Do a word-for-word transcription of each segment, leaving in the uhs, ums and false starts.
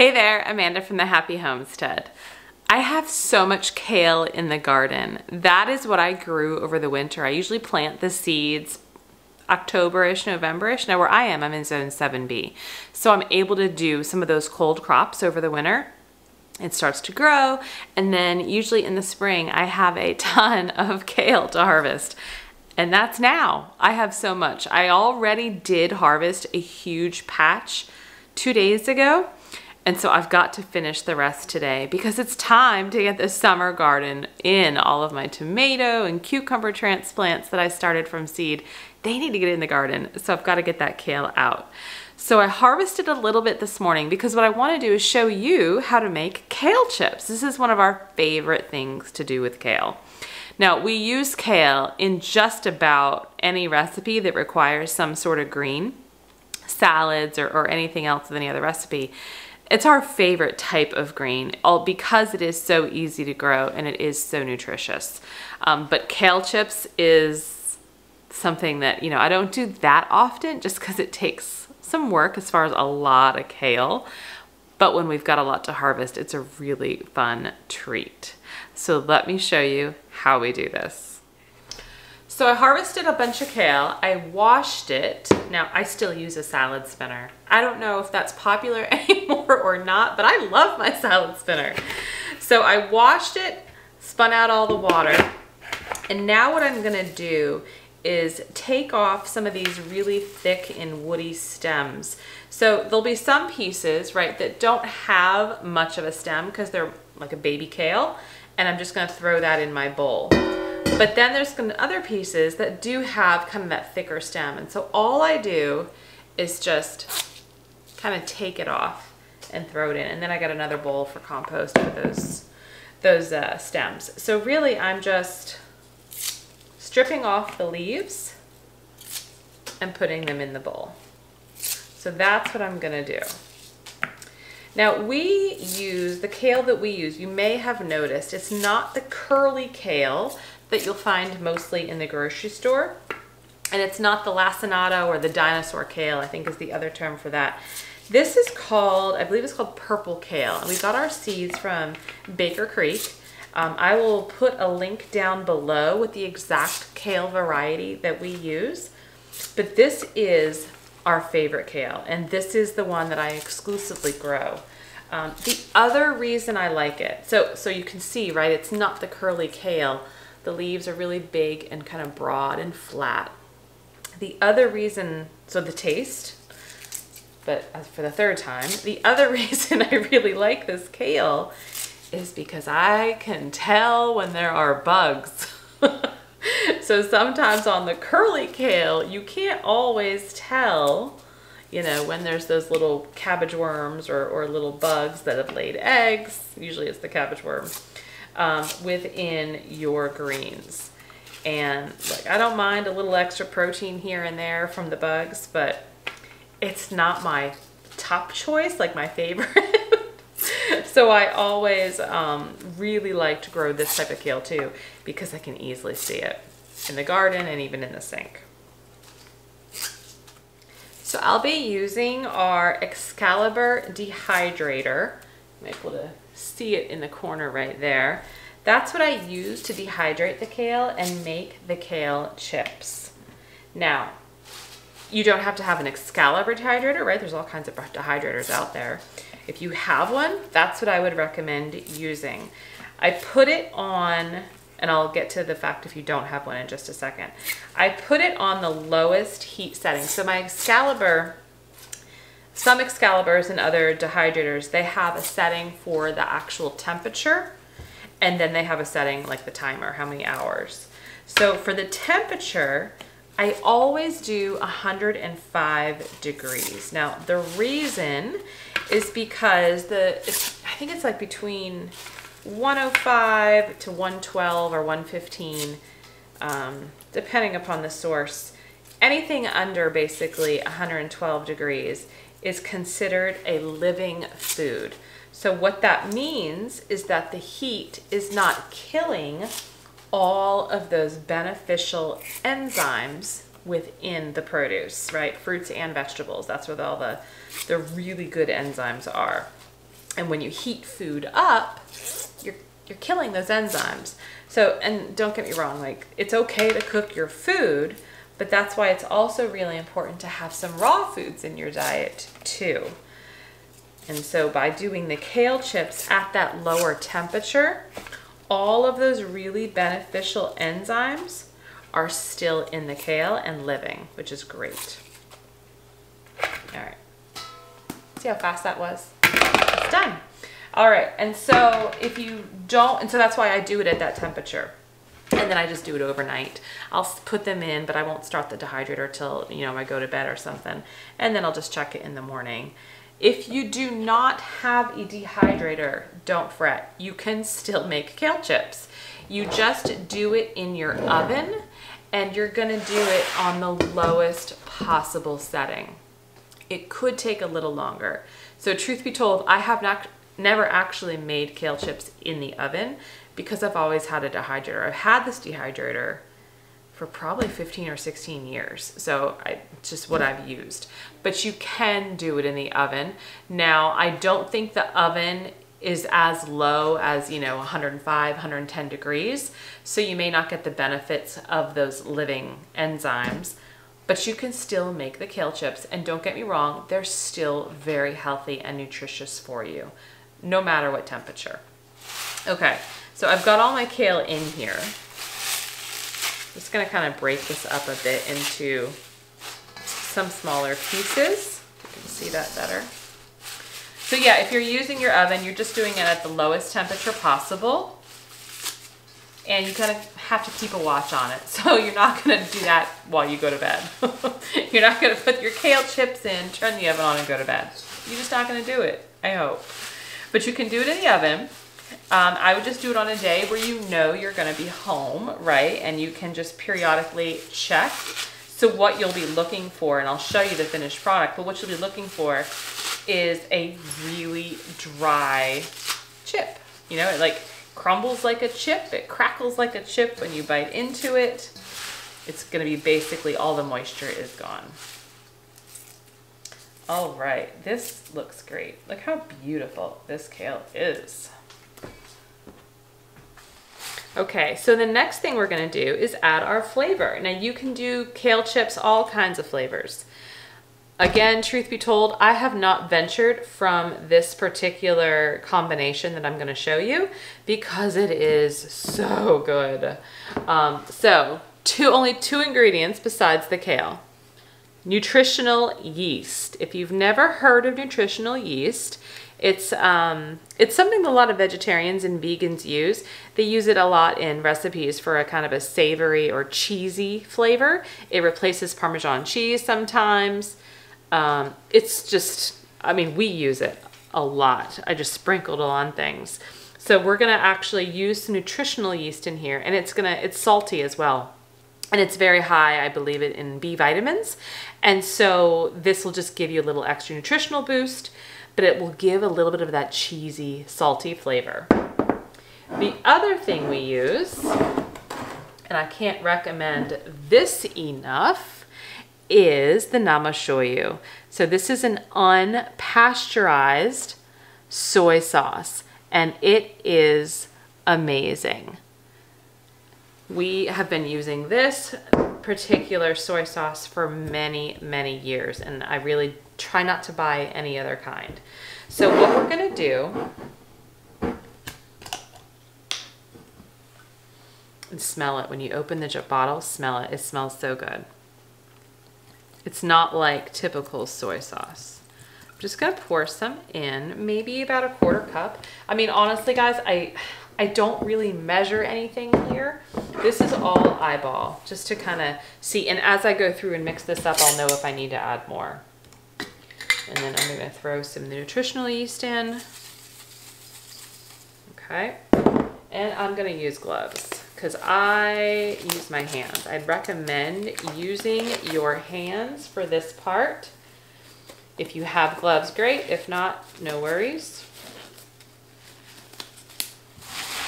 Hey there, Amanda from The Happy Homestead. I have so much kale in the garden. That is what I grew over the winter. I usually plant the seeds October-ish, November-ish. Now where I am, I'm in zone seven B. So I'm able to do some of those cold crops over the winter. It starts to grow, and then usually in the spring, I have a ton of kale to harvest. And that's now. I have so much. I already did harvest a huge patch two days ago. And so I've got to finish the rest today because it's time to get the summer garden in. All of my tomato and cucumber transplants that I started from seed, they need to get in the garden. So I've got to get that kale out. So I harvested a little bit this morning because what I want to do is show you how to make kale chips. This is one of our favorite things to do with kale. Now, we use kale in just about any recipe that requires some sort of green, salads or, or anything else than any other recipe. It's our favorite type of green, all because it is so easy to grow and it is so nutritious. Um, but kale chips is something that, you know, I don't do that often just because it takes some work as far as a lot of kale. But when we've got a lot to harvest, it's a really fun treat. So let me show you how we do this. So I harvested a bunch of kale, I washed it. Now, I still use a salad spinner. I don't know if that's popular anymore or not, but I love my salad spinner. So I washed it, spun out all the water, and now what I'm gonna do is take off some of these really thick and woody stems. So there'll be some pieces, right, that don't have much of a stem because they're like a baby kale, and I'm just gonna throw that in my bowl. But then there's some other pieces that do have kind of that thicker stem. And so all I do is just kind of take it off and throw it in. And then I got another bowl for compost for those, those uh, stems. So really I'm just stripping off the leaves and putting them in the bowl. So that's what I'm gonna do. Now we use, the kale that we use, you may have noticed, it's not the curly kale that you'll find mostly in the grocery store. And it's not the lacinato or the dinosaur kale, I think is the other term for that. This is called, I believe it's called purple kale. And we got our seeds from Baker Creek. Um, I will put a link down below with the exact kale variety that we use. But this is our favorite kale. And this is the one that I exclusively grow. Um, the other reason I like it, so, so you can see, right, it's not the curly kale. The leaves are really big and kind of broad and flat. The other reason, so the taste, but for the third time, the other reason I really like this kale is because I can tell when there are bugs. So sometimes on the curly kale, you can't always tell, you know, when there's those little cabbage worms or, or little bugs that have laid eggs. Usually it's the cabbage worm. Um, within your greens. And like, I don't mind a little extra protein here and there from the bugs, but it's not my top choice, like my favorite. So I always um, really like to grow this type of kale too, because I can easily see it in the garden and even in the sink. So I'll be using our Excalibur dehydrator. I'm able to see it in the corner right there. That's what I use to dehydrate the kale and make the kale chips. Now, you don't have to have an Excalibur dehydrator, right? There's all kinds of dehydrators out there. If you have one, that's what I would recommend using. I put it on, and I'll get to the fact if you don't have one in just a second. I put it on the lowest heat setting. So my Excalibur, some Excaliburs and other dehydrators, they have a setting for the actual temperature, and then they have a setting like the timer, how many hours. So for the temperature, I always do one hundred five degrees. Now the reason is because the, I think it's like between one oh five to one twelve or one fifteen, um, depending upon the source. Anything under basically one hundred twelve degrees is considered a living food. So what that means is that the heat is not killing all of those beneficial enzymes within the produce, right? Fruits and vegetables, that's where all the, the really good enzymes are. And when you heat food up, you're, you're killing those enzymes. So, and don't get me wrong, like, it's okay to cook your food, but that's why it's also really important to have some raw foods in your diet too. And so by doing the kale chips at that lower temperature, all of those really beneficial enzymes are still in the kale and living, which is great. All right, see how fast that was? It's done. All right, and so if you don't, and so that's why I do it at that temperature. And then I just do it overnight. I'll put them in, but I won't start the dehydrator till, you know, I go to bed or something. And then I'll just check it in the morning. If you do not have a dehydrator, don't fret. You can still make kale chips. You just do it in your oven, and you're gonna do it on the lowest possible setting. It could take a little longer. So truth be told, I have not, never actually made kale chips in the oven, because I've always had a dehydrator. I've had this dehydrator for probably fifteen or sixteen years. So I, it's just what I've used. But you can do it in the oven. Now, I don't think the oven is as low as, you know, one oh five, one ten degrees. So you may not get the benefits of those living enzymes, but you can still make the kale chips. And don't get me wrong, they're still very healthy and nutritious for you, no matter what temperature. Okay. So I've got all my kale in here. I'm just gonna kind of break this up a bit into some smaller pieces. You can see that better. So yeah, if you're using your oven, you're just doing it at the lowest temperature possible. And you kind of have to keep a watch on it. So you're not gonna do that while you go to bed. You're not gonna put your kale chips in, turn the oven on, and go to bed. You're just not gonna do it, I hope. But you can do it in the oven. Um, I would just do it on a day where you know you're going to be home, right? And you can just periodically check. So what you'll be looking for, and I'll show you the finished product, but what you'll be looking for is a really dry chip. You know, it like crumbles like a chip. It crackles like a chip when you bite into it. It's going to be basically all the moisture is gone. All right, this looks great. Look how beautiful this kale is. Okay, so the next thing we're gonna do is add our flavor. Now you can do kale chips, all kinds of flavors. Again, truth be told, I have not ventured from this particular combination that I'm gonna show you because it is so good. Um, so two, only two ingredients besides the kale. Nutritional yeast. If you've never heard of nutritional yeast, It's, um, it's something that a lot of vegetarians and vegans use. They use it a lot in recipes for a kind of a savory or cheesy flavor. It replaces Parmesan cheese sometimes. Um, it's just, I mean, we use it a lot. I just sprinkled it on things. So we're gonna actually use some nutritional yeast in here, and it's gonna, it's salty as well. And it's very high, I believe, it in B vitamins. And so this will just give you a little extra nutritional boost, but it will give a little bit of that cheesy, salty flavor. The other thing we use, and I can't recommend this enough, is the Nama Shoyu. So this is an unpasteurized soy sauce, and it is amazing. We have been using this particular soy sauce for many, many years, and I really try not to buy any other kind. So what we're gonna do, and smell it when you open the bottle, smell it, it smells so good. It's not like typical soy sauce. I'm just gonna pour some in, maybe about a quarter cup. I mean, honestly guys, I, I don't really measure anything here. This is all eyeball, just to kind of see. And as I go through and mix this up, I'll know if I need to add more. And then I'm gonna throw some of the nutritional yeast in. Okay, and I'm gonna use gloves because I use my hands. I'd recommend using your hands for this part. If you have gloves, great. If not, no worries.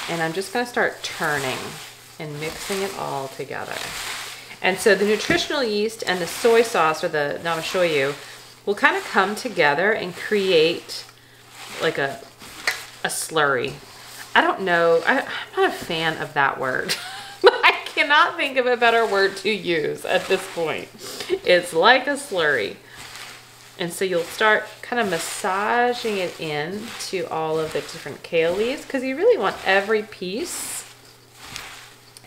And I'm just gonna start turning and mixing it all together. And so the nutritional yeast and the soy sauce, or the Nama Shoyu, will kind of come together and create like a a slurry. I don't know. I, I'm not a fan of that word. I cannot think of a better word to use at this point. It's like a slurry. And so you'll start kind of massaging it in to all of the different kale leaves, because you really want every piece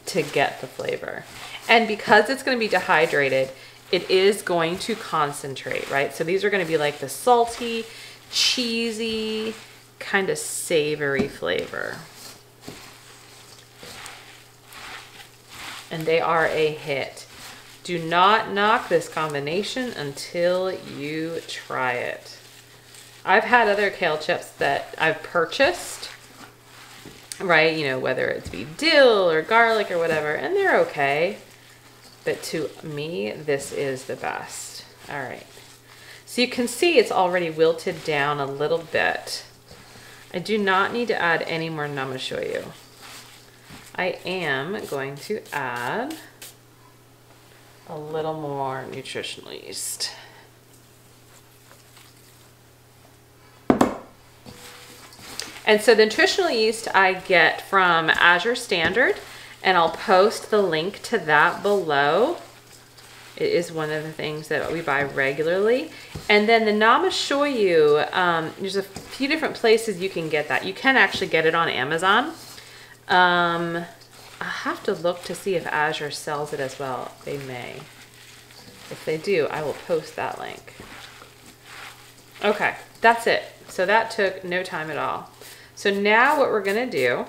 to get the flavor. And because it's going to be dehydrated, it is going to concentrate, right? So these are going to be like the salty, cheesy, kind of savory flavor. And they are a hit. Do not knock this combination until you try it. I've had other kale chips that I've purchased, right? You know, whether it's be dill or garlic or whatever, and they're okay. But to me, this is the best. All right. So you can see it's already wilted down a little bit. I do not need to add any more Nama Shoyu. I am going to add a little more nutritional yeast. And so the nutritional yeast I get from Azure Standard, and I'll post the link to that below. It is one of the things that we buy regularly. And then the Nama Shoyu, um, there's a few different places you can get that. You can actually get it on Amazon. Um, I have to look to see if Azure sells it as well. They may. If they do, I will post that link. Okay, that's it. So that took no time at all. So now what we're gonna do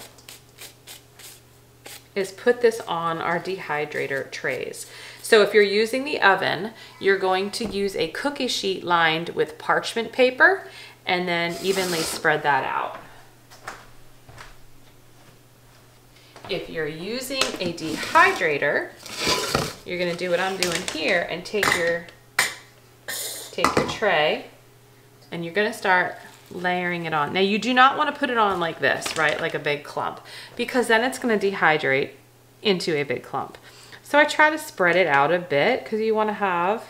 is put this on our dehydrator trays. So if you're using the oven, you're going to use a cookie sheet lined with parchment paper and then evenly spread that out. If you're using a dehydrator, you're gonna do what I'm doing here and take your, take your tray and you're gonna start layering it on. Now you do not wanna put it on like this, right? Like a big clump, because then it's gonna dehydrate into a big clump. So I try to spread it out a bit because you wanna have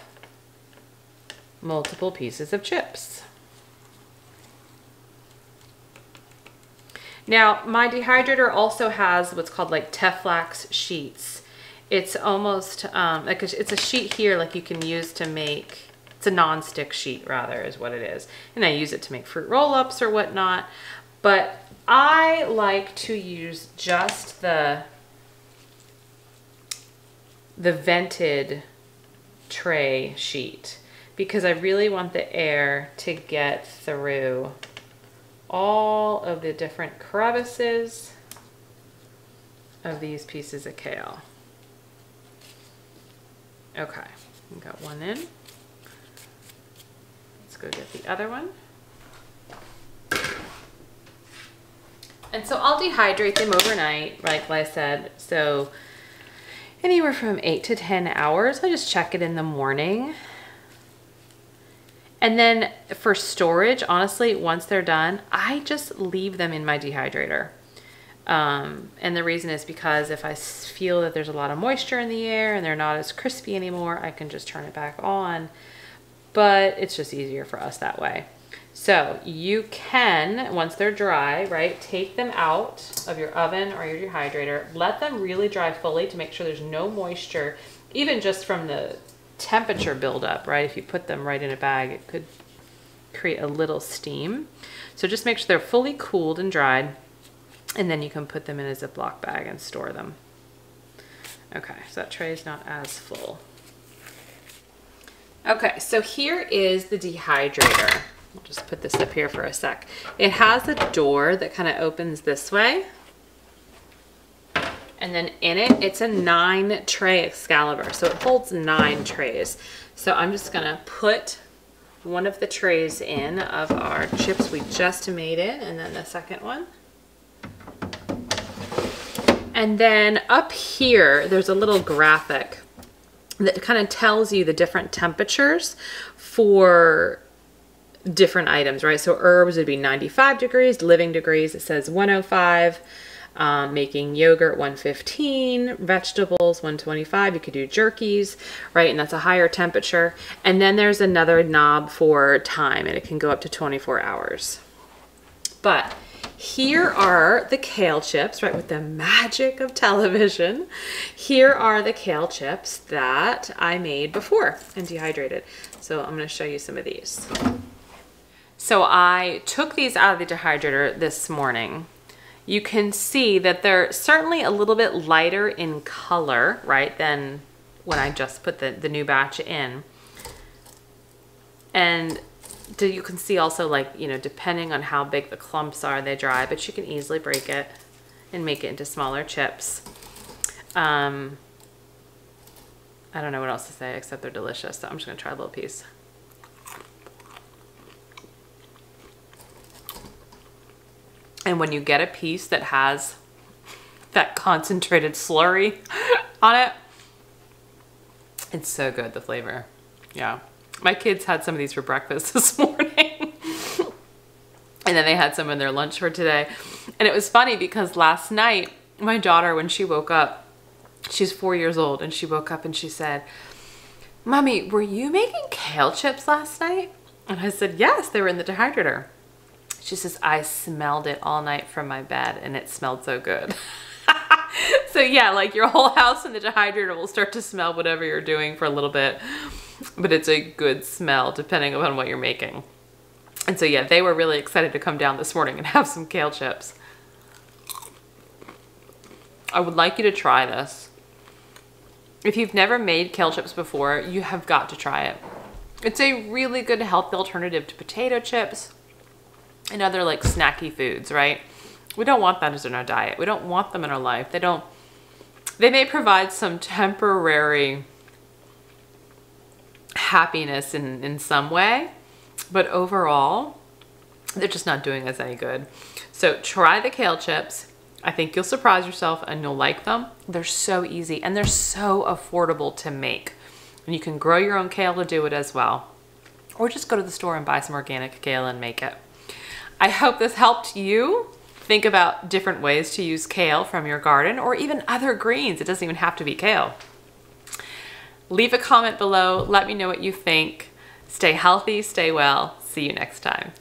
multiple pieces of chips. Now, my dehydrator also has what's called like Teflax sheets. It's almost, um, like a, it's a sheet here like you can use to make, it's a non-stick sheet rather is what it is. And I use it to make fruit roll-ups or whatnot. But I like to use just the, the vented tray sheet because I really want the air to get through all of the different crevices of these pieces of kale. Okay, we got one in. Let's go get the other one. And so I'll dehydrate them overnight, like I said. So anywhere from eight to ten hours. I just check it in the morning. And then for storage, honestly, once they're done, I just leave them in my dehydrator. Um, and the reason is because if I feel that there's a lot of moisture in the air and they're not as crispy anymore, I can just turn it back on. But it's just easier for us that way. So you can, once they're dry, right, take them out of your oven or your dehydrator, let them really dry fully to make sure there's no moisture, even just from the temperature buildup, right? If you put them right in a bag, it could create a little steam. So just make sure they're fully cooled and dried, and then you can put them in a Ziploc bag and store them. Okay, so that tray is not as full. Okay, so here is the dehydrator. I'll just put this up here for a sec. It has a door that kind of opens this way. And then in it, it's a nine tray Excalibur. So it holds nine trays. So I'm just gonna put one of the trays in of our chips we just made it, and then the second one. And then up here, there's a little graphic that kind of tells you the different temperatures for different items, right? So herbs would be ninety-five degrees, living degrees, it says one oh five. Um, making yogurt one fifteen, vegetables one twenty-five, you could do jerkies, right? And that's a higher temperature. And then there's another knob for time, and it can go up to twenty-four hours. But Here are the kale chips, right, with the magic of television. Here are the kale chips that I made before and dehydrated. So I'm gonna show you some of these. So I took these out of the dehydrator this morning. You can see that they're certainly a little bit lighter in color, right, than when I just put the, the new batch in. And you can see also, like, you know, depending on how big the clumps are, they dry, but you can easily break it and make it into smaller chips. Um, I don't know what else to say except they're delicious, so I'm just gonna try a little piece. And when you get a piece that has that concentrated slurry on it, it's so good, the flavor. Yeah. My kids had some of these for breakfast this morning. And then they had some in their lunch for today. And it was funny because last night, my daughter, when she woke up, she's four years old, and she woke up and she said, "Mommy, were you making kale chips last night?" And I said, "Yes, they were in the dehydrator." She says, "I smelled it all night from my bed and it smelled so good." So yeah, like your whole house in the dehydrator will start to smell whatever you're doing for a little bit. But it's a good smell depending upon what you're making. And so yeah, they were really excited to come down this morning and have some kale chips. I would like you to try this. If you've never made kale chips before, you have got to try it. It's a really good healthy alternative to potato chips and other like snacky foods, right? We don't want that as in our diet. We don't want them in our life. They don't, they may provide some temporary happiness in, in some way, but overall, they're just not doing us any good. So try the kale chips. I think you'll surprise yourself and you'll like them. They're so easy and they're so affordable to make. And you can grow your own kale to do it as well. Or just go to the store and buy some organic kale and make it. I hope this helped you think about different ways to use kale from your garden or even other greens. It doesn't even have to be kale. Leave a comment below. Let me know what you think. Stay healthy, stay well. See you next time.